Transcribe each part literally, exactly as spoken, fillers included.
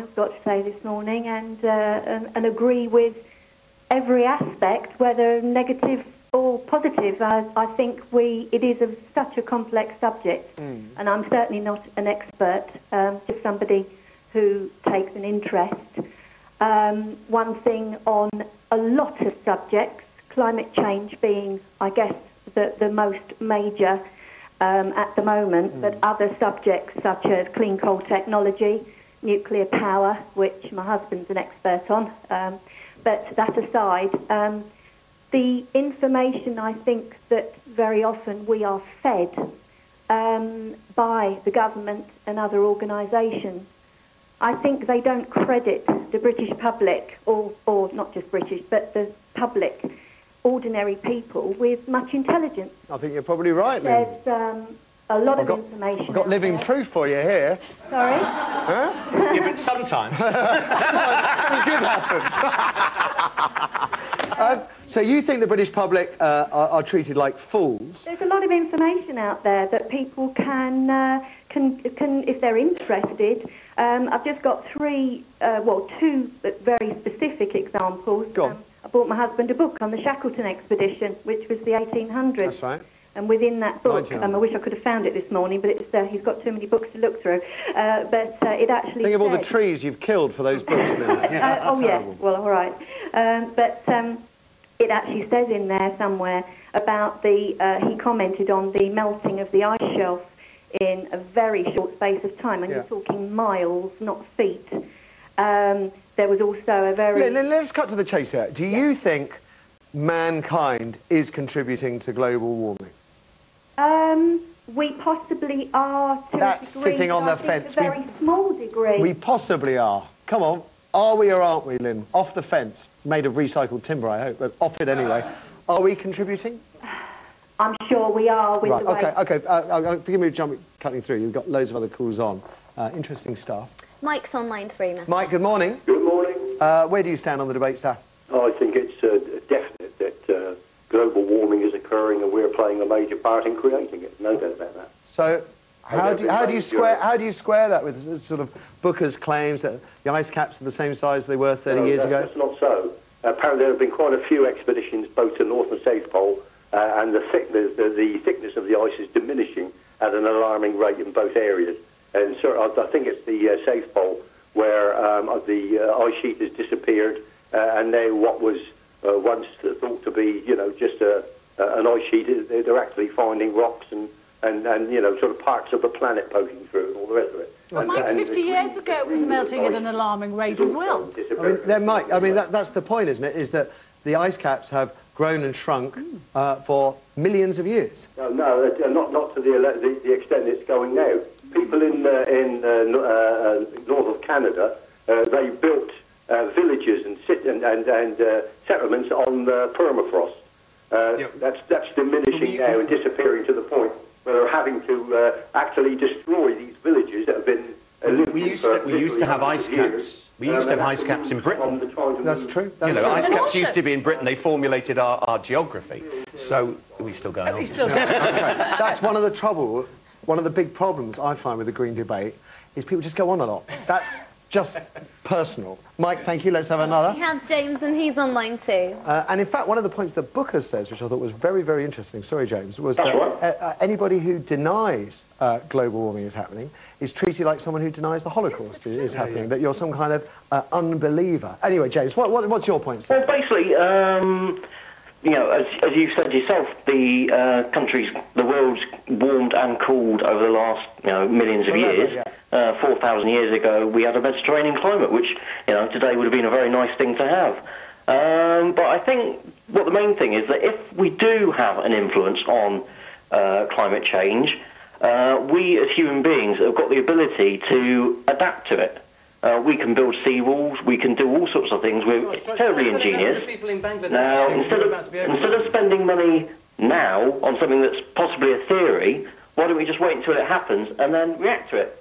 I've got to say this morning, and, uh, and, and agree with every aspect, whether negative or positive. I, I think we it is a, such a complex subject, mm. and I'm certainly not an expert, um, just somebody who takes an interest. Um, one thing on a lot of subjects, climate change being, I guess, the, the most major um, at the moment, mm. but other subjects such as clean coal technology, nuclear power, which my husband's an expert on. Um, but that aside, um, the information I think that very often we are fed um, by the government and other organisations, I think they don't credit the British public, or, or not just British, but the public, ordinary people, with much intelligence. I think you're probably right, Lynn. There's um, a lot I've of got, information. I've got living there. proof for you here. Sorry? Huh? Yeah, but sometimes. Sometimes good happens. um, so you think the British public uh, are, are treated like fools? There's a lot of information out there that people can, uh, can, can if they're interested. Um, I've just got three, uh, well, two very specific examples. Go on. Um, I bought my husband a book on the Shackleton expedition, which was the eighteen hundreds. That's right. And within that book, um, I wish I could have found it this morning, but it's, uh, he's got too many books to look through. Uh, but uh, it actually Think of all the trees you've killed for those books now. Yeah, uh, oh, yes. Yeah. Well, all right. Um, but um, it actually says in there somewhere about the... Uh, he commented on the melting of the ice shelf in a very short space of time, and yeah. you're talking miles, not feet. Um, there was also a very... Let, let's cut to the chase here. Do yeah. you think mankind is contributing to global warming? Um, we possibly are to That's a degree, sitting on the fence. A very we, small degree. We possibly are. Come on. Are we or aren't we, Lynn? Off the fence. Made of recycled timber, I hope, but off it anyway. Are we contributing? I'm sure we are. With right, the okay, way okay. Uh, forgive me for jumping, cutting through. You've got loads of other calls on. Uh, interesting stuff. Mike's on line three now. Mike, good morning. Good morning. Uh, where do you stand on the debate, sir? I think it's uh, definite that uh, global warming is occurring, and we're playing a major part in creating it. No doubt about that. So, how do you, how do you square how do you square that with sort of Booker's claims that the ice caps are the same size they were thirty no, years no, ago? That's not so. Apparently, there have been quite a few expeditions, both to the North and South Pole, uh, and the thickness the, the thickness of the ice is diminishing at an alarming rate in both areas. And so, I, I think it's the uh, South Pole where um, the uh, ice sheet has disappeared. Uh, and now what was uh, once thought to be, you know, just a, a, an ice sheet, they're actually finding rocks and, and, and, you know, sort of parts of the planet poking through and all the rest of it. Well, and, Mike, and fifty years ago it was melting at an alarming rate as well. I mean, there might, I mean, that, that's the point, isn't it, is that the ice caps have grown and shrunk mm. uh, for millions of years. No, no, not, not to the, the, the extent it's going now. People in, uh, in uh, uh, north of Canada, uh, they built... Uh, villages and sit and and, and uh, settlements on uh, permafrost. Uh, yep. That's that's diminishing now and disappearing to the point where they're having to uh, actually destroy these villages that have been. Uh, we used to, we used to have ice caps. We used um, to have ice caps in Britain. That's true. That's you know, true. Ice caps used to be in Britain. They formulated our, our geography. So are we still going on? Are we still going on? Okay. That's one of the trouble. One of the big problems I find with the green debate is people just go on a lot. That's. Just personal. Mike, thank you. Let's have another. We have James, and he's on line two. Uh, and in fact, one of the points that Booker says, which I thought was very, very interesting, sorry, James, was that uh, anybody who denies uh, global warming is happening is treated like someone who denies the Holocaust is happening, yeah, yeah. that you're some kind of uh, unbeliever. Anyway, James, what, what, what's your point, sir? Well, basically, um, you know, as, as you've said yourself, the uh, countries, the world's warmed and cooled over the last, you know, millions of Remember, years. Yeah. Uh, four thousand years ago, we had a Mediterranean climate, which, you know, today would have been a very nice thing to have. Um, but I think what the main thing is that if we do have an influence on uh, climate change, uh, we as human beings have got the ability to adapt to it. Uh, we can build seawalls, we can do all sorts of things. We're oh, terribly ingenious. In now, instead of, instead of spending money now on something that's possibly a theory, why don't we just wait until it happens and then react to it?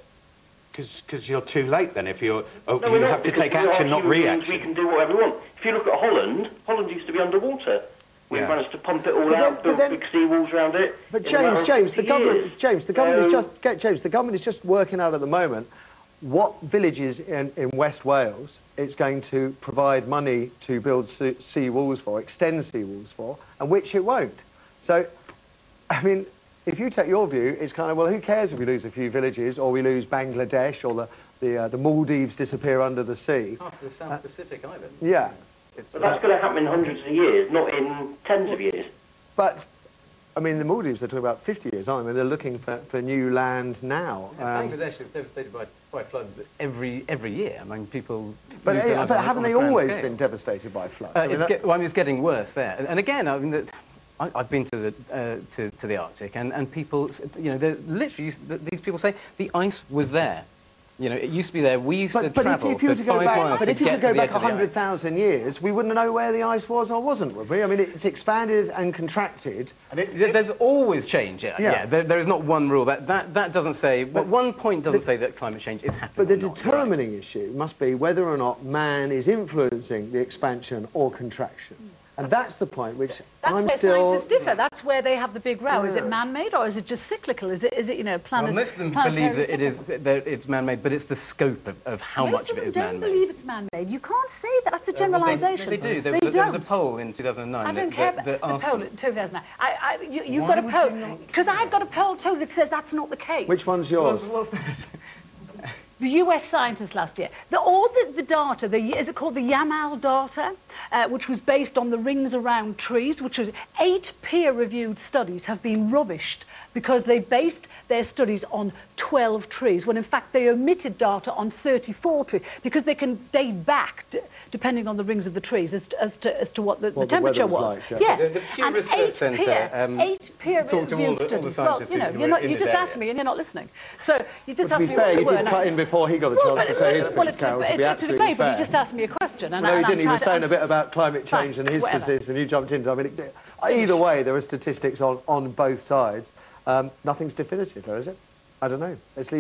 Because you're too late then, if you're, oh, no, you have to take action, not reaction. We can do whatever we want. If you look at Holland, Holland used to be underwater. We yeah. managed to pump it all but out, then, build then, big seawalls around it. But James, James, the government, James, the government um, is just, James, the government is just working out at the moment what villages in, in West Wales it's going to provide money to build sea walls for, extend sea walls for, and which it won't. So, I mean, if you take your view, it's kind of, well, who cares if we lose a few villages, or we lose Bangladesh, or the, the, uh, the Maldives disappear under the sea. After the South uh, Pacific Islands. Yeah. It's but that's going to happen in hundreds of years, not in tens of years. But, I mean, the Maldives, they're talking about fifty years, aren't they? They're looking for, for new land now. Yeah, um, Bangladesh is devastated by, by floods every, every year. I mean, people... But, uh, but on, haven't on they always scale. been devastated by floods? Uh, I mean, it's get, well, I mean, it's getting worse there. And, and again, I mean... The, I've been to the, uh, to, to the Arctic, and, and people, you know, literally, these people say, the ice was there. You know, it used to be there, we used but, to but travel if, if you were to go back, But if you could go back one hundred thousand years, we wouldn't know where the ice was or wasn't, would we? I mean, it's expanded and contracted. And it, it, There's always change, yeah. yeah. yeah there, there is not one rule. That, that, that doesn't say, but one point doesn't the, say that climate change is happening. But the not, determining right. issue must be whether or not man is influencing the expansion or contraction. And that's the point which that's I'm still... That's where scientists differ. That's where they have the big row. Yeah. Is it man-made or is it just cyclical? Is it, is it you know, planet... Well, most of them believe that it is, that it's man-made, but it's the scope of, of how most much of it is man-made. Most of them don't believe it's man-made. You can't say that. That's a generalisation. Uh, well, they, they do. There, they was, don't. There was a poll in two thousand nine. I don't that, care that, that the poll in two thousand nine. I, I, you, you've Why got a poll. Because I've got a poll, too, that says that's not the case. Which one's yours? What's, what's The U S scientists last year, the, all the, the data, the, is it called the Yamal data, uh, which was based on the rings around trees, which was eight peer-reviewed studies have been rubbished because they based their studies on twelve trees, when in fact they omitted data on thirty-four trees, because they can date back, to, depending on the rings of the trees, as to, as to, as to what the, what the temperature the was. was. Like, yeah, yeah. The, the Pew and Research eight Centre peer, um, eight peer talked to all the, all the scientists well, you know, you're not, you just area. asked me and you're not listening. So you just well, asked me fair, what you were. To be fair, you did cut in before he got the well, chance to say his well, piece, Carol, to be absolutely fair. But you just asked me a question. And well, no, he didn't. He was saying a bit about climate change and his statistics, and you jumped into. I mean, either way, there are statistics on both sides. Um, nothing's definitive, though, is it? I don't know. Let's leave